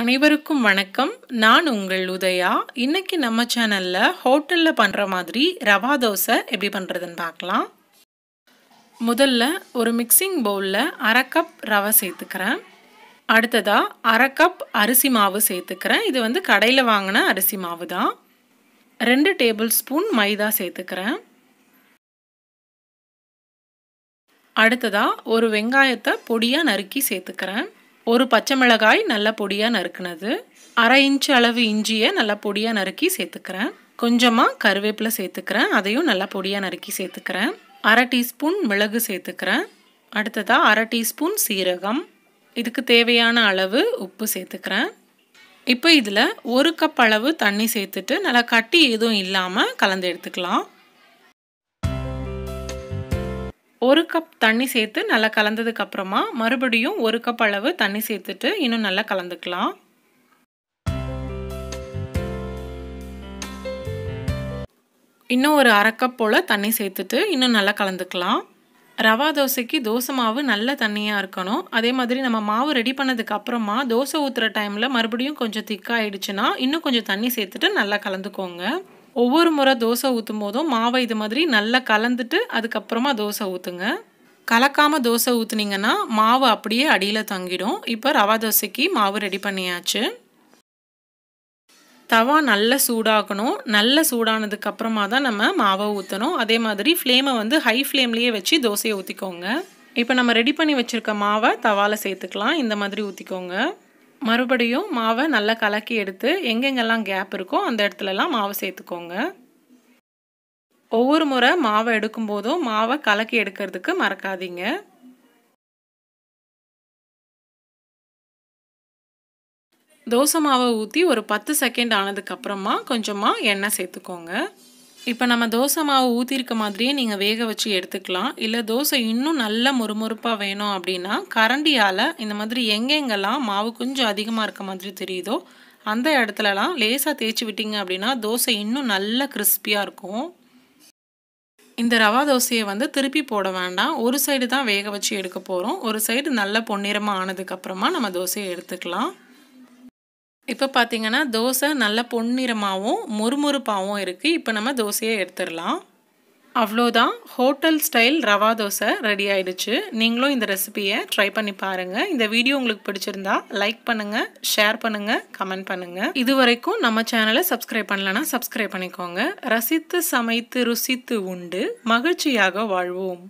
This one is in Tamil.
அனைவருக்கும் வணக்கம். நான் உங்கள் உதயா. இன்னைக்கு நம்ம சேனல்ல ஹோட்டல்ல பண்ற மாதிரி ரவா தோசை எப்படி பண்றதுன்னு பார்க்கலாம். முதல்ல ஒரு மிக்சிங் பவுல்ல 1/2 கப் ரவை சேர்த்துக்கிறேன். அடுத்ததா 1/2 கப் அரிசி மாவு சேர்த்துக்கிறேன். இது வந்து கடையில வாங்கின அரிசி மாவு தான். 2 டேபிள்ஸ்பூன் மைதா சேர்த்துக்கிறேன். அடுத்ததா ஒரு வெங்காயத்தை பொடியா நறுக்கி சேர்த்துக்கிறேன். ஒரு பச்சை மிளகாய் நல்லா பொடியாக நறுக்குனது. 1/2 இன்ச் அளவு இஞ்சியை நல்லா பொடியாக நறுக்கி சேர்த்துக்கிறேன். கொஞ்சமாக கருவேப்பிலை சேர்த்துக்கிறேன், அதையும் நல்லா பொடியாக நறுக்கி சேர்த்துக்கிறேன். 1/2 டீஸ்பூன் மிளகு சேர்த்துக்கிறேன். அடுத்ததாக 1/2 டீஸ்பூன் சீரகம், இதுக்கு தேவையான அளவு உப்பு சேர்த்துக்கிறேன். இப்போ இதில் 1 கப் அளவு தண்ணி சேர்த்துட்டு நல்லா கட்டி எதுவும் இல்லாமல் கலந்து எடுத்துக்கலாம். 1 கப் தண்ணி சேர்த்து நல்லா கலந்ததுக்கு அப்புறமா மறுபடியும் 1 கப் அளவு தண்ணி சேர்த்துட்டு இன்னும் நல்லா கலந்துக்கலாம். இன்னும் ஒரு 1/2 கப் போல் தண்ணி சேர்த்துட்டு இன்னும் நல்லா கலந்துக்கலாம். ரவா தோசைக்கு தோசை மாவு நல்ல தண்ணியாக இருக்கணும். அதே மாதிரி நம்ம மாவு ரெடி பண்ணதுக்கு அப்புறமா தோசை ஊற்றுற டைமில் மறுபடியும் கொஞ்சம் திக்காயிடுச்சுன்னா இன்னும் கொஞ்சம் தண்ணி சேர்த்துட்டு நல்லா கலந்துக்கோங்க. ஒவ்வொரு முறை தோசை ஊற்றும் போதும் மாவை இது மாதிரி நல்லா கலந்துட்டு அதுக்கப்புறமா தோசை ஊற்றுங்க. கலக்காமல் தோசை ஊற்றுனீங்கன்னா மாவு அப்படியே அடியில் தங்கிடும். இப்போ ரவா தோசைக்கு மாவு ரெடி பண்ணியாச்சு. தவா நல்லா சூடாகணும். நல்லா சூடானதுக்கப்புறமா தான் நம்ம மாவை ஊற்றணும். அதே மாதிரி ஃப்ளேமை வந்து ஹை ஃப்ளேம்லேயே வச்சு தோசையை ஊற்றிக்கோங்க. இப்போ நம்ம ரெடி பண்ணி வச்சுருக்க மாவை தவாவில் சேர்த்துக்கலாம். இந்த மாதிரி ஊற்றிக்கோங்க. மறுபடியும் மாவை நல்லா கலக்கி எடுத்து எங்கெங்கெல்லாம் கேப் இருக்கோ அந்த இடத்துலலாம் மாவை சேர்த்துக்கோங்க. ஒவ்வொரு முறை மாவை எடுக்கும்போதும் மாவை கலக்கி எடுக்கிறதுக்கு மறக்காதீங்க. தோசை மாவை ஊற்றி ஒரு 10 செகண்ட் ஆனதுக்கப்புறமா கொஞ்சமாக எண்ணெய் சேர்த்துக்கோங்க. இப்போ நம்ம தோசை மாவு ஊற்றிருக்க மாதிரியே நீங்கள் வேக வச்சு எடுத்துக்கலாம். இல்லை தோசை இன்னும் நல்லா முறுமுறுப்பாக வேணும் அப்படின்னா கரண்டியால் இந்த மாதிரி எங்கெங்கெல்லாம் மாவு கொஞ்சம் அதிகமாக இருக்க மாதிரி தெரியுதோ அந்த இடத்துலலாம் லேசாக தேய்ச்சி விட்டிங்க அப்படின்னா தோசை இன்னும் நல்லா கிறிஸ்பியாக இருக்கும். இந்த ரவா தோசையை வந்து திருப்பி போட வேண்டாம். ஒரு சைடு தான் வேக வச்சு எடுக்க போகிறோம். ஒரு சைடு நல்லா பொன்னிறமாக ஆனதுக்கப்புறமா நம்ம தோசையை எடுத்துக்கலாம். இப்போ பார்த்தீங்கன்னா தோசை நல்ல பொன்னிறமாகவும் முறுமுறுப்பாகவும் இருக்குது. இப்போ நம்ம தோசையை எடுத்துடலாம். அவ்வளோதான், hotel style rava dosa ready ஆகிடுச்சு. நீங்களும் இந்த ரெசிபியை ட்ரை பண்ணி பாருங்கள். இந்த வீடியோ உங்களுக்கு பிடிச்சிருந்தா லைக் பண்ணுங்கள், ஷேர் பண்ணுங்கள், கமெண்ட் பண்ணுங்கள். இது வரைக்கும் நம்ம சேனலை சப்ஸ்கிரைப் பண்ணலன்னா சப்ஸ்கிரைப் பண்ணிக்கோங்க. ரசித்து சமைத்து ருசித்து உண்டு மகிழ்ச்சியாக வாழ்வோம்.